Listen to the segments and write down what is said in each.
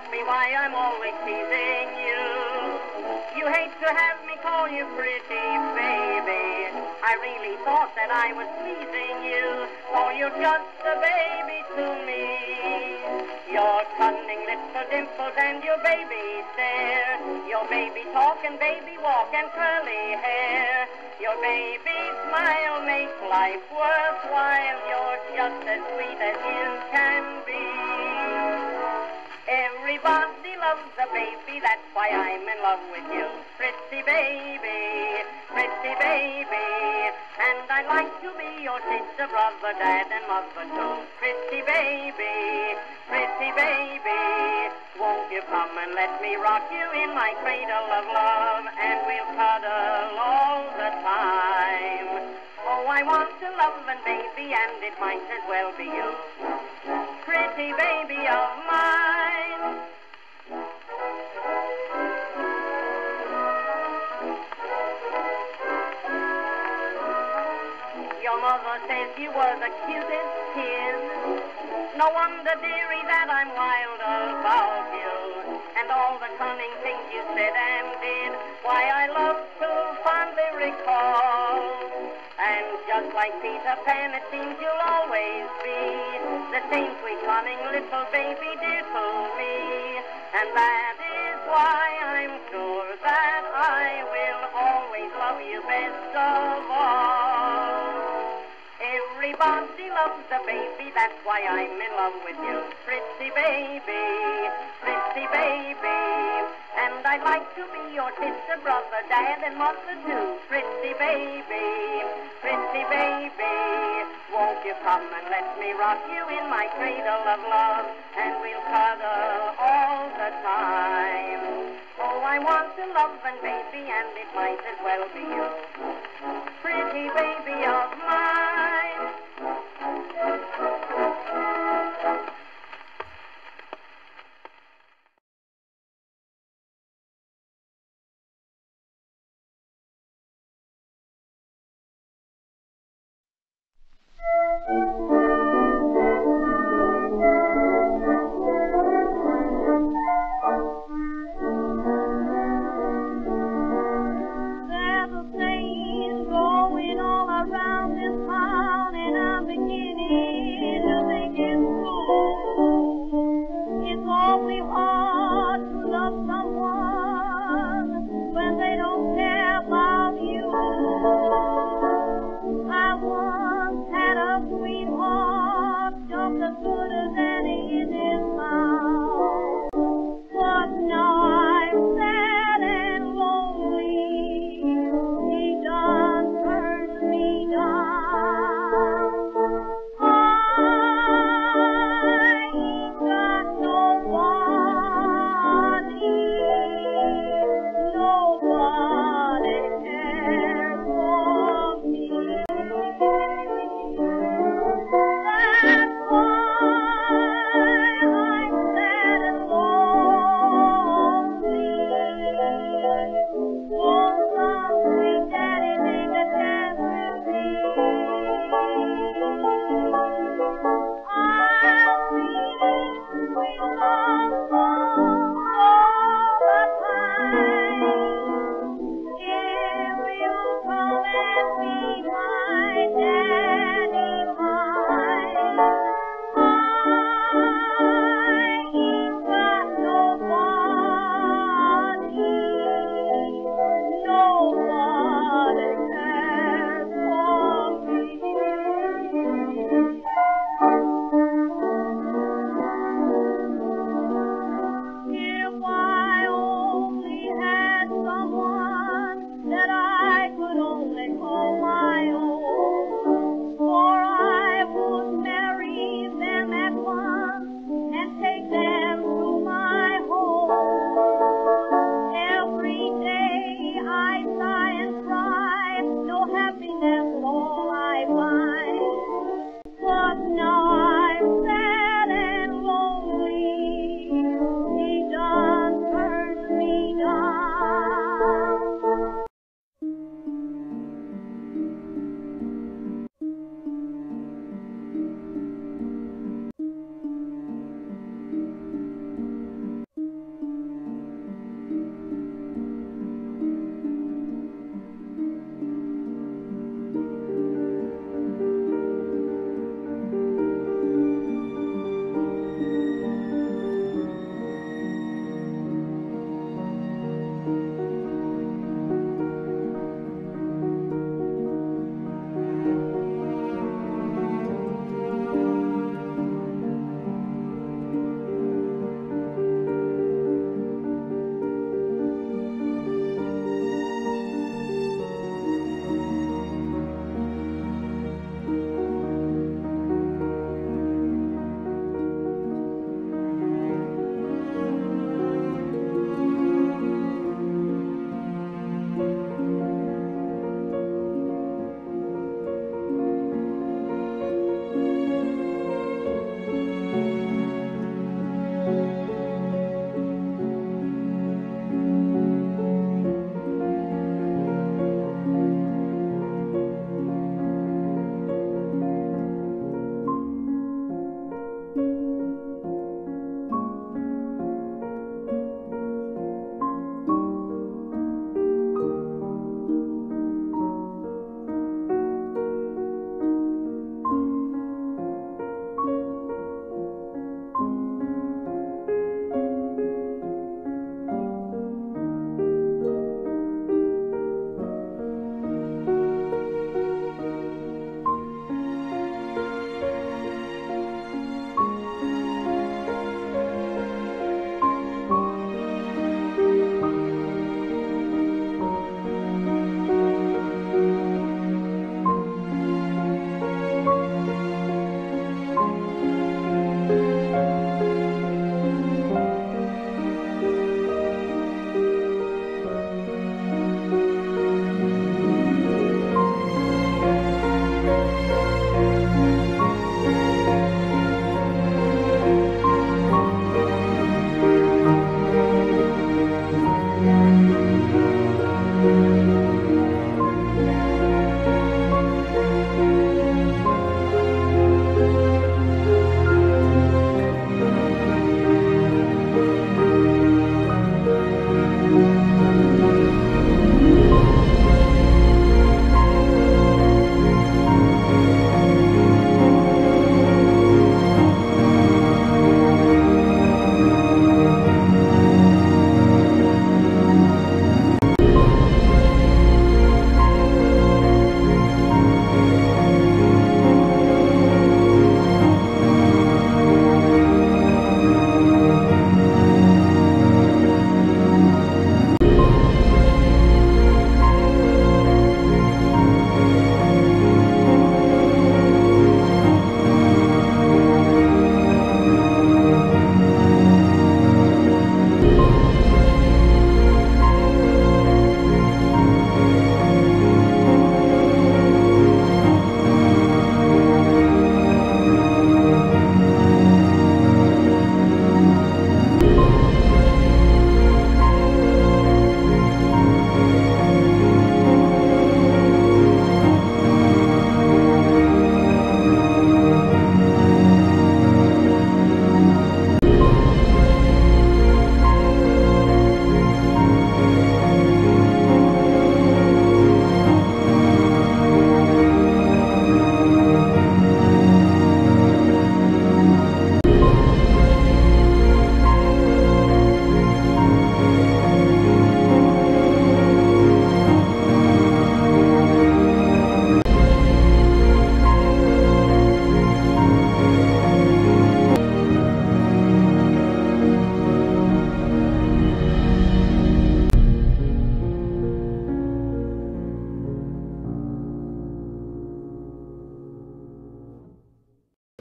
ask me why I'm always teasing you. You hate to have me call you pretty, baby. I really thought that I was pleasing you. Oh, you're just a baby to me. Your cunning lips are dimpled and your baby stare. Your baby talk and baby walk and curly hair. Your baby smile makes life worthwhile. You're just as sweet as you can be. Everybody loves a baby, that's why I'm in love with you. Pretty baby, pretty baby. And I'd like to be your sister, brother, dad, and mother too. Pretty baby, pretty baby. Won't you come and let me rock you in my cradle of love? And we'll cuddle all the time. Oh, I want to love and baby, and it might as well be you. Pretty baby of mine. Your mother says you were the cutest kid. No wonder, dearie, that I'm wild about you. And all the cunning things you said and did, why, I love to fondly recall. And just like Peter Pan, it seems you'll always be the same sweet, cunning little baby dear to me. And that is why I'm sure that I will always love you best of all. Everybody loves a baby, that's why I'm in love with you. Pretty baby, pretty baby. And I'd like to be your sister, brother, dad, and mother too. Pretty baby, pretty baby. Won't you come and let me rock you in my cradle of love? And we'll cuddle all the time. Oh, I want to love and baby, and it might as well be you. Pretty baby of mine. There's a saying going all around this town.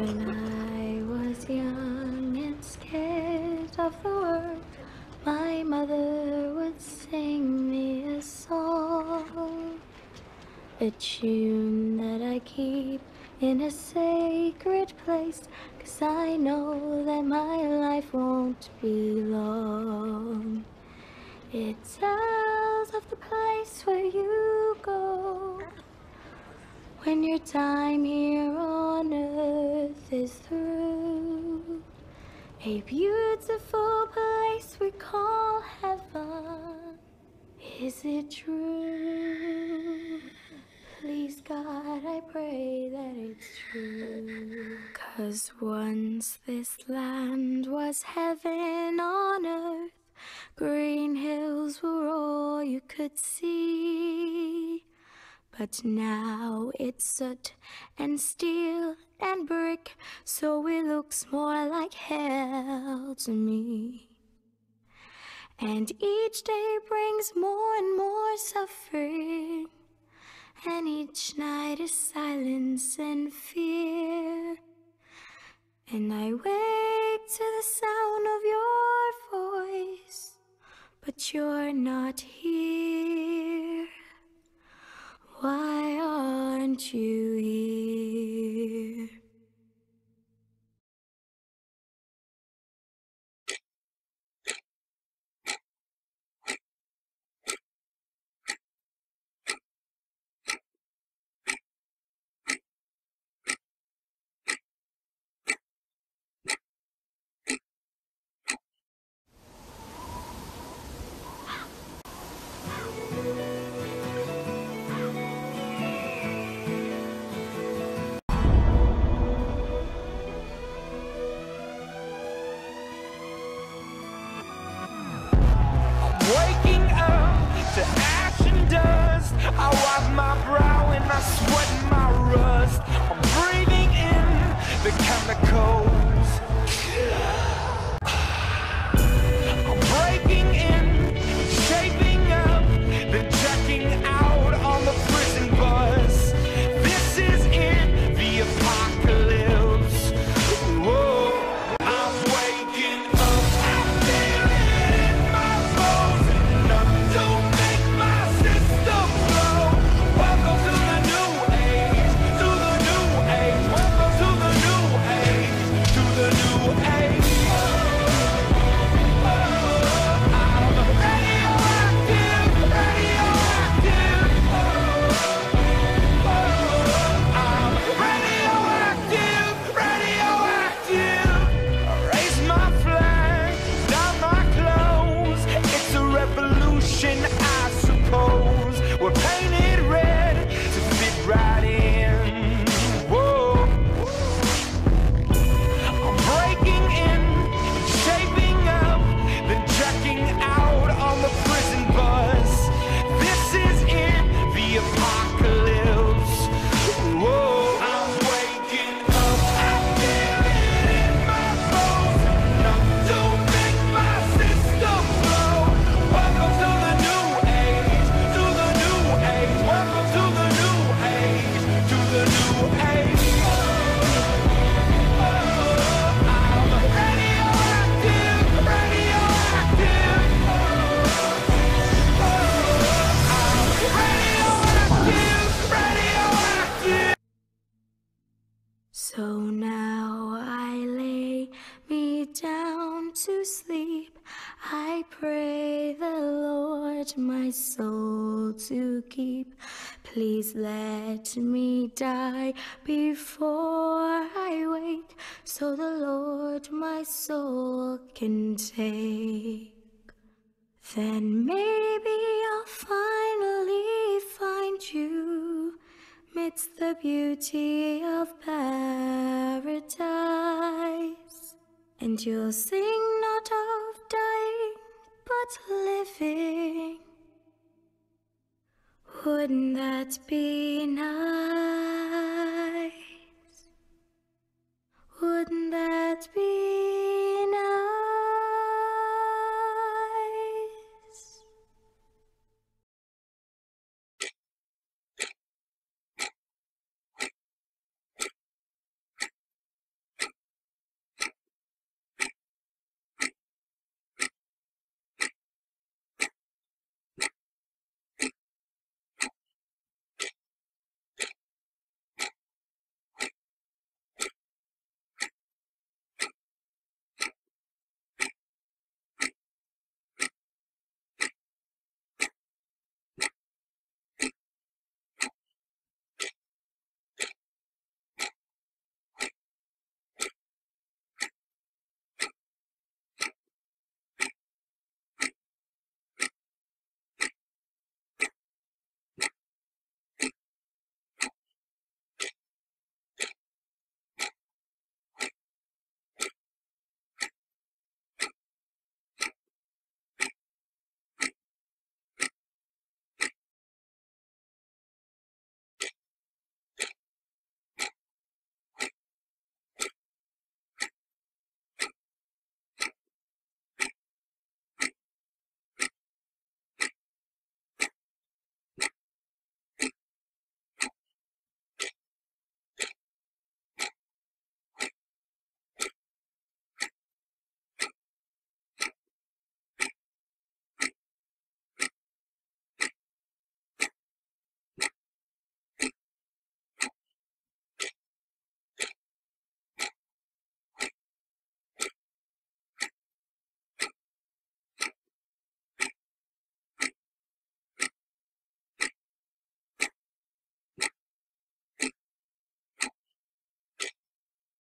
When I was young and scared of the world, my mother would sing me a song, a tune that I keep in a sacred place, 'cause I know that my life won't be long. It tells of the place where you go when your time here on earth is through, a beautiful place we call heaven. Is it true? Please God, I pray that it's true. 'Cause once this land was heaven on earth, green hills were all you could see. But now it's soot and steel and brick, so it looks more like hell to me. And each day brings more and more suffering, and each night is silence and fear. And I wake to the sound of your voice, but you're not here. Why aren't you here? I wipe my brow and I sweat my rust. I'm breathing in the chemicals. I'm breaking in, shaping up, then checking out on the prison bus. This is it, the apocalypse. Whoa, I'm waking up. I'm feeling my bones and I'm doing. So now I lay me down to sleep. I pray the Lord my soul to keep. Please let me die before I wake, so the Lord my soul can take. Then maybe I'll finally find you midst the beauty of paradise, and you'll sing not of dying but living. Wouldn't that be nice? Wouldn't that